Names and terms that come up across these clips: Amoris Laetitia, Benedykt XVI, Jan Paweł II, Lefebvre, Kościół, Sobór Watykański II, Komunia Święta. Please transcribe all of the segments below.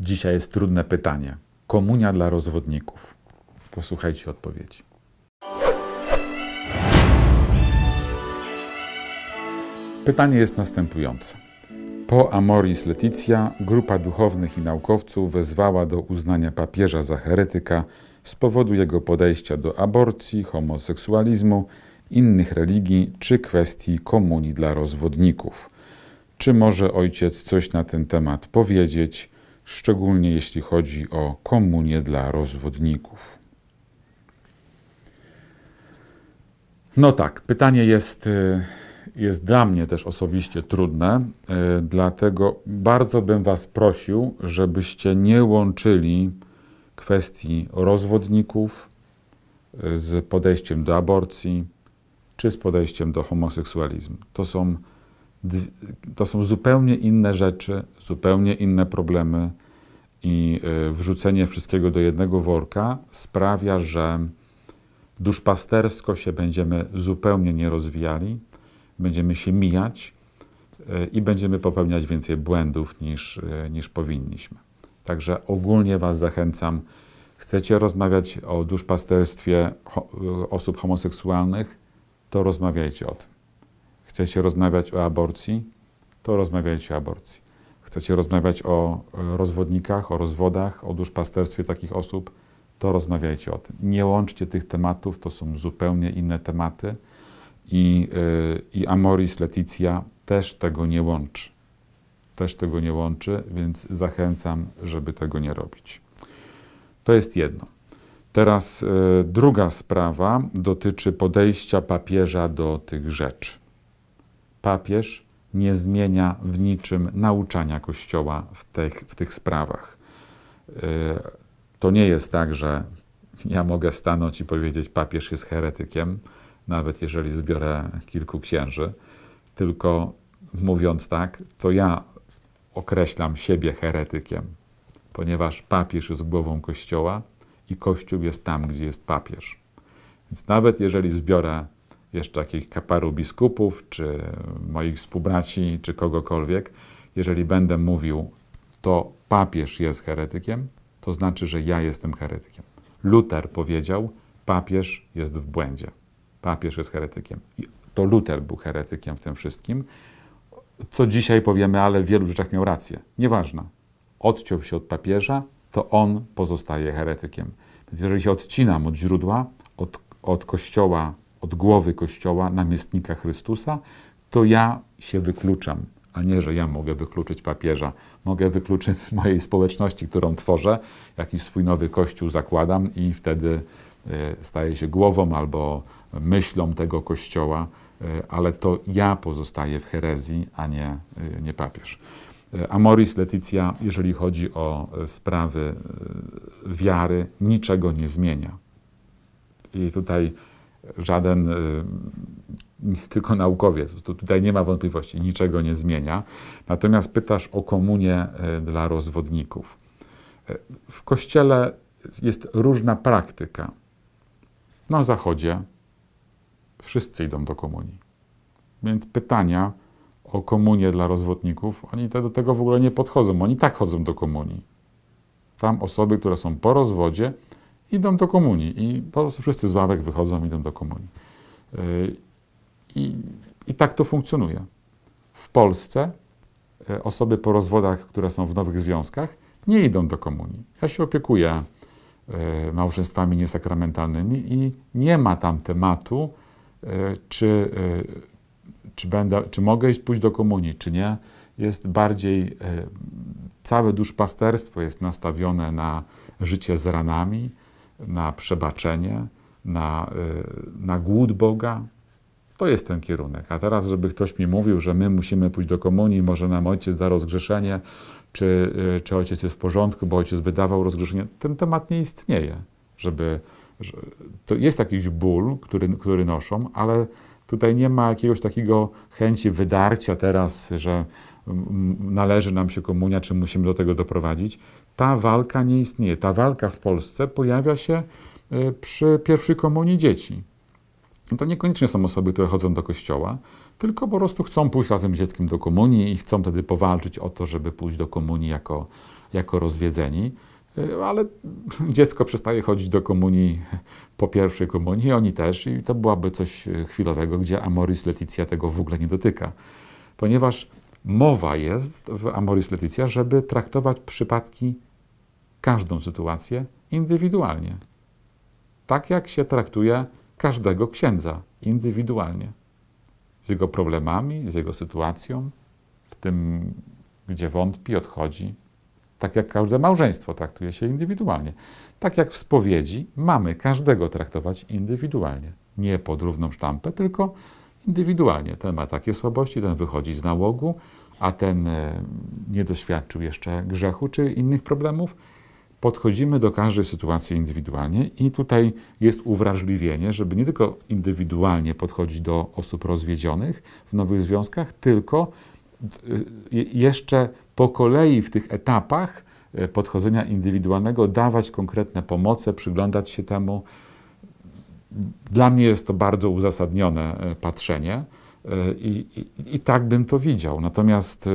Dzisiaj jest trudne pytanie. Komunia dla rozwodników. Posłuchajcie odpowiedzi. Pytanie jest następujące. Po Amoris Laetitia grupa duchownych i naukowców wezwała do uznania papieża za heretyka z powodu jego podejścia do aborcji, homoseksualizmu, innych religii czy kwestii komunii dla rozwodników. Czy może ojciec coś na ten temat powiedzieć, szczególnie jeśli chodzi o komunię dla rozwodników? No tak, pytanie jest dla mnie też osobiście trudne, dlatego bardzo bym was prosił, żebyście nie łączyli kwestii rozwodników z podejściem do aborcji czy z podejściem do homoseksualizmu. To są zupełnie inne rzeczy, zupełnie inne problemy i wrzucenie wszystkiego do jednego worka sprawia, że duszpastersko się będziemy zupełnie nie rozwijali, będziemy się mijać i będziemy popełniać więcej błędów niż powinniśmy. Także ogólnie was zachęcam, chcecie rozmawiać o duszpasterstwie osób homoseksualnych, to rozmawiajcie o tym. Chcecie rozmawiać o aborcji? To rozmawiajcie o aborcji. Chcecie rozmawiać o rozwodnikach, o rozwodach, o duszpasterstwie takich osób? To rozmawiajcie o tym. Nie łączcie tych tematów, to są zupełnie inne tematy i Amoris Laetitia też tego nie łączy. Więc zachęcam, żeby tego nie robić. To jest jedno. Teraz druga sprawa dotyczy podejścia papieża do tych rzeczy. Papież nie zmienia w niczym nauczania Kościoła w tych sprawach. To nie jest tak, że ja mogę stanąć i powiedzieć, papież jest heretykiem, nawet jeżeli zbiorę kilku księży, tylko mówiąc tak, to ja określam siebie heretykiem, ponieważ papież jest głową Kościoła i Kościół jest tam, gdzie jest papież. Więc nawet jeżeli zbiorę jeszcze takich paru biskupów, czy moich współbraci, czy kogokolwiek, jeżeli będę mówił, to papież jest heretykiem, to znaczy, że ja jestem heretykiem. Luter powiedział, papież jest w błędzie. Papież jest heretykiem. I to Luter był heretykiem w tym wszystkim, co dzisiaj powiemy, ale w wielu rzeczach miał rację. Nieważne. Odciął się od papieża, to on pozostaje heretykiem. Więc jeżeli się odcinam od źródła, od Kościoła, od głowy Kościoła, namiestnika Chrystusa, to ja się wykluczam, a nie, że ja mogę wykluczyć papieża. Mogę wykluczyć z mojej społeczności, którą tworzę, jakiś swój nowy Kościół zakładam i wtedy staję się głową albo myślą tego Kościoła, ale to ja pozostaję w herezji, a nie papież. Amoris Laetitia, jeżeli chodzi o sprawy wiary, niczego nie zmienia. I tutaj żaden, tylko naukowiec, tutaj nie ma wątpliwości, niczego nie zmienia. Natomiast pytasz o komunię dla rozwodników. W Kościele jest różna praktyka. Na Zachodzie wszyscy idą do komunii. Więc pytania o komunię dla rozwodników, oni do tego w ogóle nie podchodzą. Oni tak chodzą do komunii. Tam osoby, które są po rozwodzie, idą do komunii i po prostu wszyscy z ławek wychodzą, idą do komunii. I tak to funkcjonuje. W Polsce osoby po rozwodach, które są w nowych związkach, nie idą do komunii. Ja się opiekuję małżeństwami niesakramentalnymi i nie ma tam tematu, czy mogę pójść do komunii, czy nie. Jest bardziej, całe duszpasterstwo jest nastawione na życie z ranami, na przebaczenie, na głód Boga. To jest ten kierunek. A teraz, żeby ktoś mi mówił, że my musimy pójść do komunii, może nam ojciec da rozgrzeszenie, czy ojciec jest w porządku, bo ojciec by dawał rozgrzeszenie. Ten temat nie istnieje. To jest jakiś ból, który noszą, ale tutaj nie ma jakiegoś takiego chęci wydarcia teraz, że należy nam się komunia, czy musimy do tego doprowadzić. Ta walka nie istnieje. Ta walka w Polsce pojawia się przy pierwszej komunii dzieci. To niekoniecznie są osoby, które chodzą do kościoła, tylko po prostu chcą pójść razem z dzieckiem do komunii i chcą wtedy powalczyć o to, żeby pójść do komunii jako, jako rozwiedzeni, ale dziecko przestaje chodzić do komunii po pierwszej komunii, oni też, i to byłaby coś chwilowego, gdzie Amoris Laetitia tego w ogóle nie dotyka. Ponieważ mowa jest w Amoris Laetitia, żeby traktować przypadki, każdą sytuację indywidualnie. Tak jak się traktuje każdego księdza indywidualnie. Z jego problemami, z jego sytuacją, w tym, gdzie wątpi, odchodzi. Tak jak każde małżeństwo traktuje się indywidualnie. Tak jak w spowiedzi mamy każdego traktować indywidualnie. Nie pod równą sztampę, tylko indywidualnie. Ten ma takie słabości, ten wychodzi z nałogu, a ten nie doświadczył jeszcze grzechu czy innych problemów. Podchodzimy do każdej sytuacji indywidualnie i tutaj jest uwrażliwienie, żeby nie tylko indywidualnie podchodzić do osób rozwiedzionych w nowych związkach, tylko jeszcze po kolei w tych etapach podchodzenia indywidualnego dawać konkretne pomoce, przyglądać się temu. Dla mnie jest to bardzo uzasadnione patrzenie i tak bym to widział. Natomiast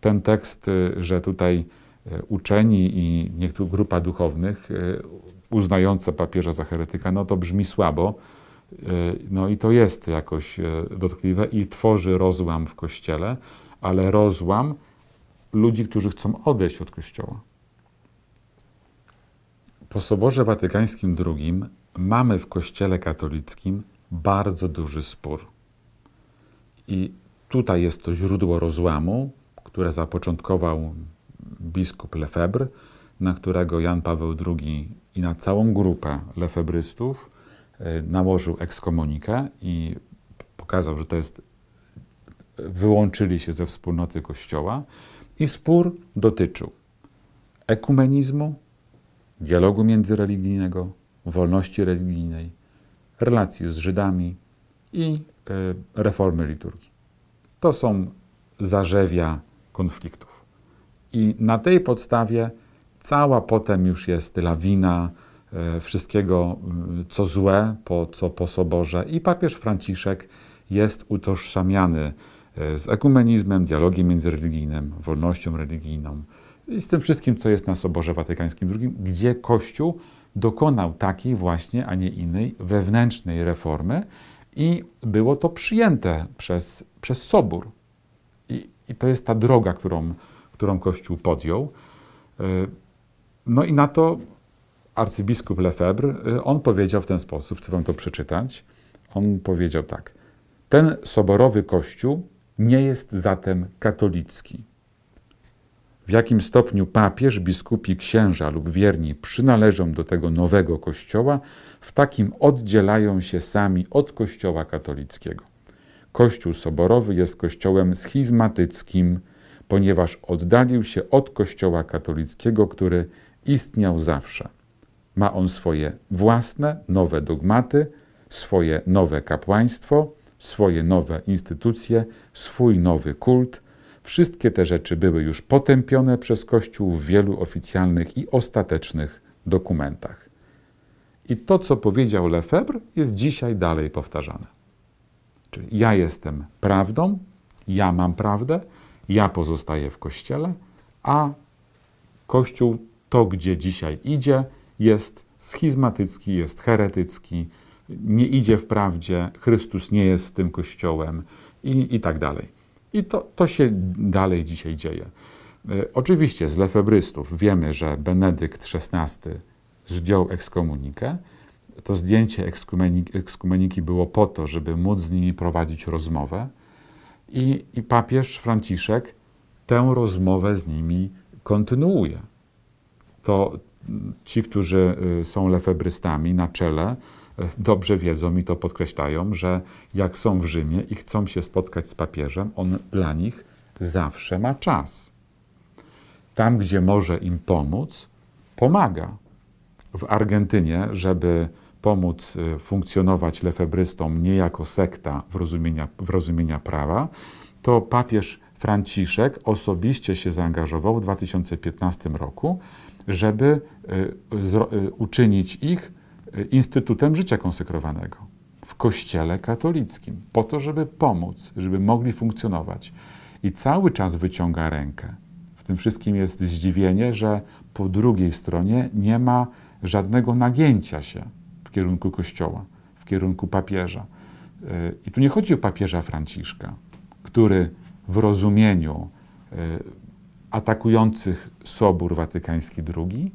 ten tekst, że tutaj uczeni i niektóra grupa duchownych uznająca papieża za heretyka, no to brzmi słabo. No i to jest jakoś dotkliwe i tworzy rozłam w Kościele, ale rozłam ludzi, którzy chcą odejść od Kościoła. Po Soborze Watykańskim II mamy w Kościele katolickim bardzo duży spór. I tutaj jest to źródło rozłamu, które zapoczątkował biskup Lefebvre, na którego Jan Paweł II i na całą grupę lefebrystów nałożył ekskomunikę i pokazał, że to jest, wyłączyli się ze wspólnoty Kościoła, i spór dotyczył ekumenizmu, dialogu międzyreligijnego, wolności religijnej, relacji z Żydami i reformy liturgii. To są zarzewia konfliktów. I na tej podstawie cała potem już jest lawina wszystkiego, co złe, co po Soborze. I papież Franciszek jest utożsamiany z ekumenizmem, dialogiem międzyreligijnym, wolnością religijną i z tym wszystkim, co jest na Soborze Watykańskim II, gdzie Kościół dokonał takiej właśnie, a nie innej wewnętrznej reformy i było to przyjęte przez Sobór. I to jest ta droga, którą Kościół podjął. No i na to arcybiskup Lefebvre, on powiedział w ten sposób, chcę wam to przeczytać, on powiedział tak: ten soborowy Kościół nie jest zatem katolicki. W jakim stopniu papież, biskupi, księża lub wierni przynależą do tego nowego Kościoła, w takim oddzielają się sami od Kościoła katolickiego. Kościół soborowy jest kościołem schizmatyckim, ponieważ oddalił się od Kościoła katolickiego, który istniał zawsze. Ma on swoje własne, nowe dogmaty, swoje nowe kapłaństwo, swoje nowe instytucje, swój nowy kult. Wszystkie te rzeczy były już potępione przez Kościół w wielu oficjalnych i ostatecznych dokumentach. I to, co powiedział Lefebvre, jest dzisiaj dalej powtarzane. Czyli ja jestem prawdą, ja mam prawdę, ja pozostaję w Kościele, a Kościół, to gdzie dzisiaj idzie, jest schizmatycki, jest heretycki, nie idzie w prawdzie, Chrystus nie jest tym Kościołem i tak dalej. I to się dalej dzisiaj dzieje. Oczywiście z lefebrystów wiemy, że Benedykt XVI zdjął ekskomunikę. To zdjęcie ekskomuniki było po to, żeby móc z nimi prowadzić rozmowę. I papież Franciszek tę rozmowę z nimi kontynuuje. To ci, którzy są lefebrystami na czele, dobrze wiedzą i to podkreślają, że jak są w Rzymie i chcą się spotkać z papieżem, on dla nich zawsze ma czas. Tam, gdzie może im pomóc, pomaga. W Argentynie, żeby pomóc funkcjonować lefebrystom nie jako sekta w rozumienia prawa, to papież Franciszek osobiście się zaangażował w 2015 roku, żeby uczynić ich Instytutem Życia Konsekrowanego w Kościele Katolickim, po to, żeby pomóc, żeby mogli funkcjonować. I cały czas wyciąga rękę. w tym wszystkim jest zdziwienie, że po drugiej stronie nie ma żadnego nagięcia się w kierunku Kościoła, w kierunku papieża. I tu nie chodzi o papieża Franciszka, który w rozumieniu atakujących Sobór Watykański II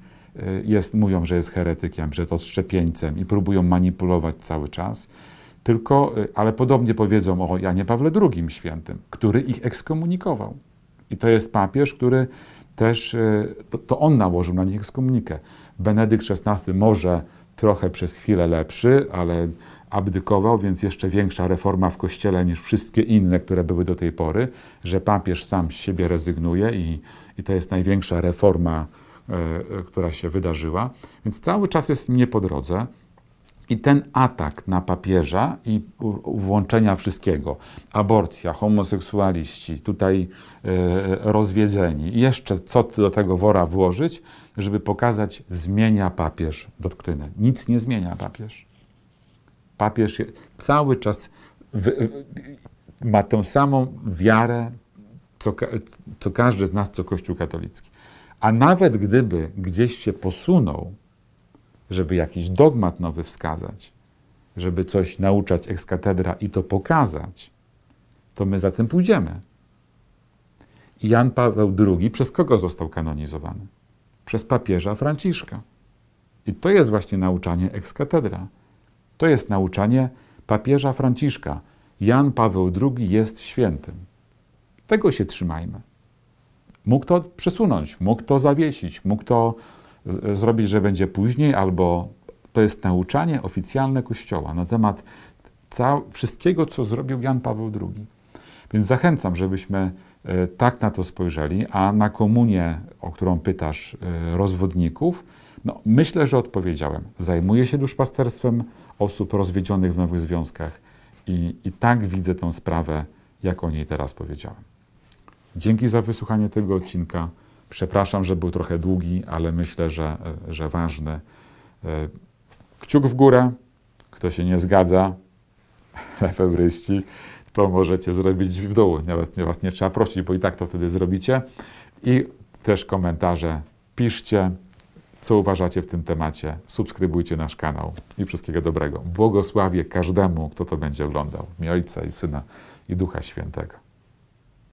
jest, mówią, że jest heretykiem, że jest odszczepieńcem i próbują manipulować cały czas, tylko, ale podobnie powiedzą o Janie Pawle II Świętym, który ich ekskomunikował. I to jest papież, który też, to on nałożył na nich ekskomunikę. Benedykt XVI może trochę przez chwilę lepszy, ale abdykował, więc jeszcze większa reforma w Kościele niż wszystkie inne, które były do tej pory, że papież sam z siebie rezygnuje i to jest największa reforma, która się wydarzyła. Więc cały czas jest nie po drodze. I ten atak na papieża i włączenia wszystkiego, aborcja, homoseksualiści, tutaj rozwiedzeni, jeszcze co do tego wora włożyć, żeby pokazać, zmienia papież doktrynę. Nic nie zmienia papież. Papież cały czas ma tą samą wiarę, co każdy z nas, co Kościół katolicki. A nawet gdyby gdzieś się posunął, żeby jakiś dogmat nowy wskazać, żeby coś nauczać ex cathedra i to pokazać, to my za tym pójdziemy. I Jan Paweł II przez kogo został kanonizowany? Przez papieża Franciszka. I to jest właśnie nauczanie ex cathedra. To jest nauczanie papieża Franciszka. Jan Paweł II jest świętym. Tego się trzymajmy. Mógł to przesunąć, mógł to zawiesić, mógł to zrobić, że będzie później, albo to jest nauczanie oficjalne Kościoła na temat wszystkiego, co zrobił Jan Paweł II. Więc zachęcam, żebyśmy tak na to spojrzeli, a na komunię, o którą pytasz, rozwodników, no, myślę, że odpowiedziałem. Zajmuję się duszpasterstwem osób rozwiedzionych w nowych związkach i tak widzę tę sprawę, jak o niej teraz powiedziałem. Dzięki za wysłuchanie tego odcinka. Przepraszam, że był trochę długi, ale myślę, że ważny. Kciuk w górę. Kto się nie zgadza, lefebryści, to możecie zrobić w dół. Was nie trzeba prosić, bo i tak to wtedy zrobicie. I też komentarze. Piszcie, co uważacie w tym temacie. Subskrybujcie nasz kanał i wszystkiego dobrego. Błogosławię każdemu, kto to będzie oglądał. Mi Ojca i Syna i Ducha Świętego.